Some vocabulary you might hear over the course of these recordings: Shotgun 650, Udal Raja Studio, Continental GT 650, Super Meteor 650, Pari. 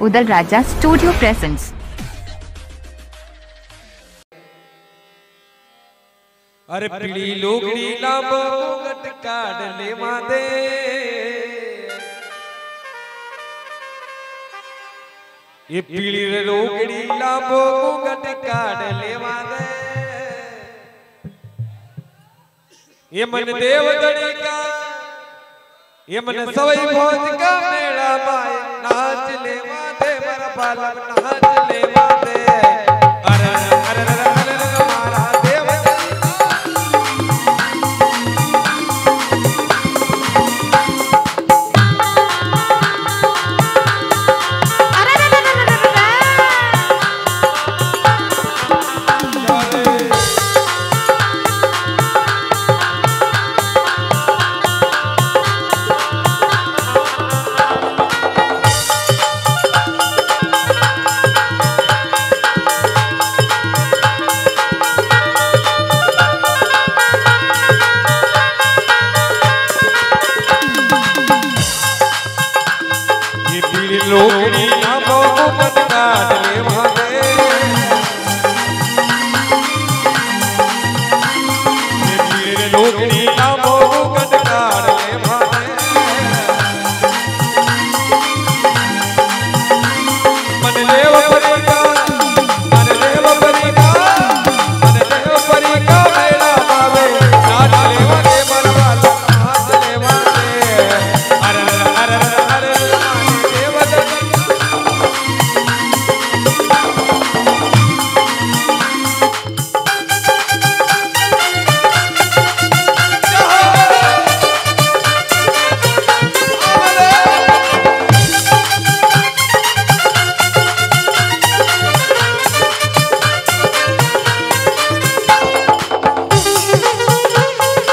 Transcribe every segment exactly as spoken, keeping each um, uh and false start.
Udal Raja Studio presents. अरे पीली लोगड़ी लाबोगट काढ ले मादे ये पीली लोगड़ी लाबोगट काढ ले मादे ये मन देवगढ़ी का ये मन सवई भोज का मेला माए नाच ले मादे मर बालम नाच ले मादे अरे अरे लोगड़ी लाबोगट काढ ले मादे ये लोगड़ी लाबोगट काढ ले मादे मन लेव परी का मन लेव परी का मन लेव परी का मेला बाबे नाच ले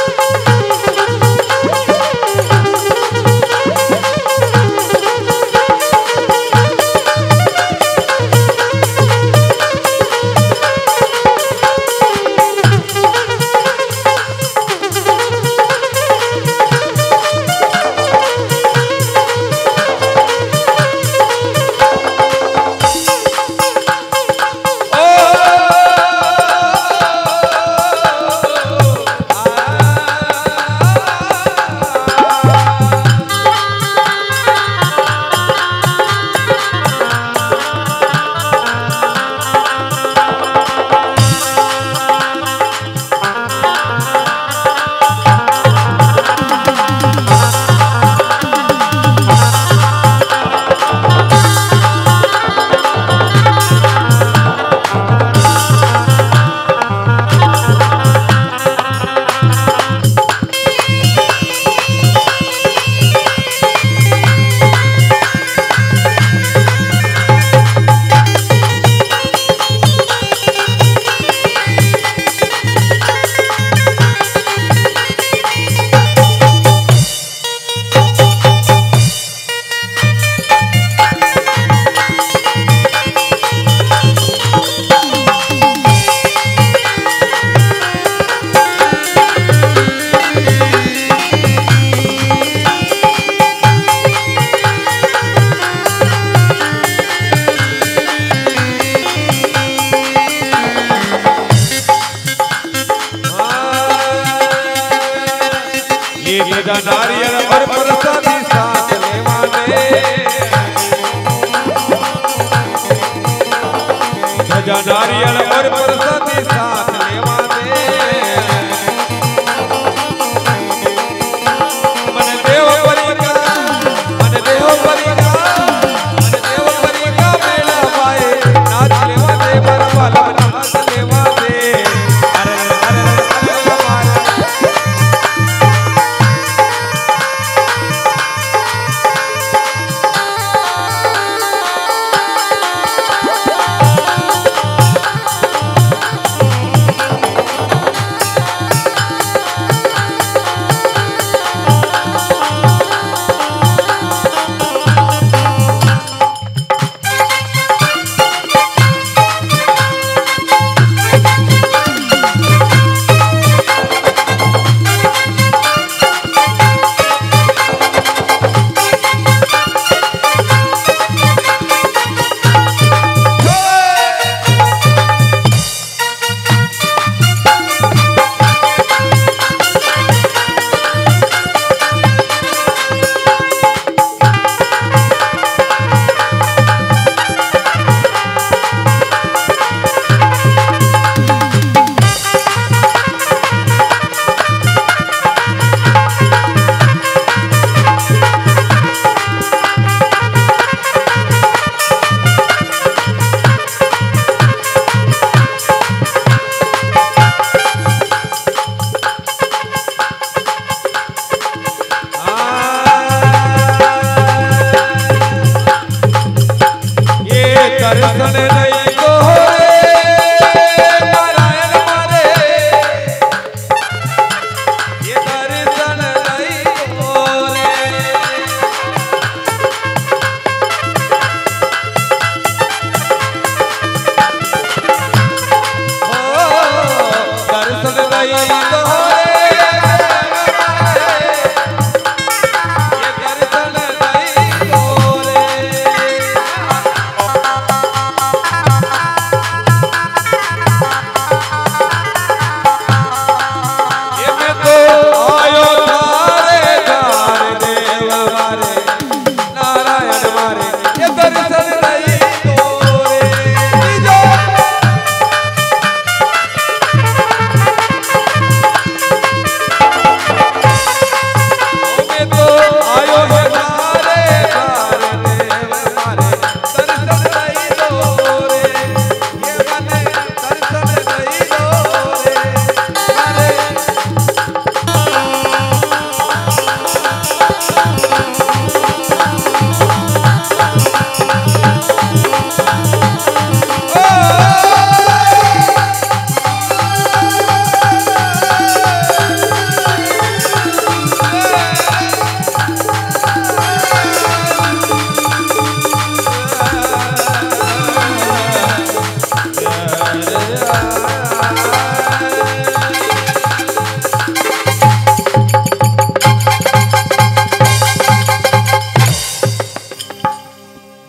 मादे बरबाला नाच ले मादे अरे अरे नारियल पर प्रसादी साथ ले मादे गजा नारियल पर प्रसादी साथ ले मादे मन देव परी का मन देव परी का मन देव परी का मेला पाए नाच ले मादे बरबाला नाच ले मादे अरे अरे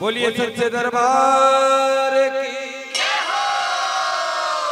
बोलिए सच्चे दरबार।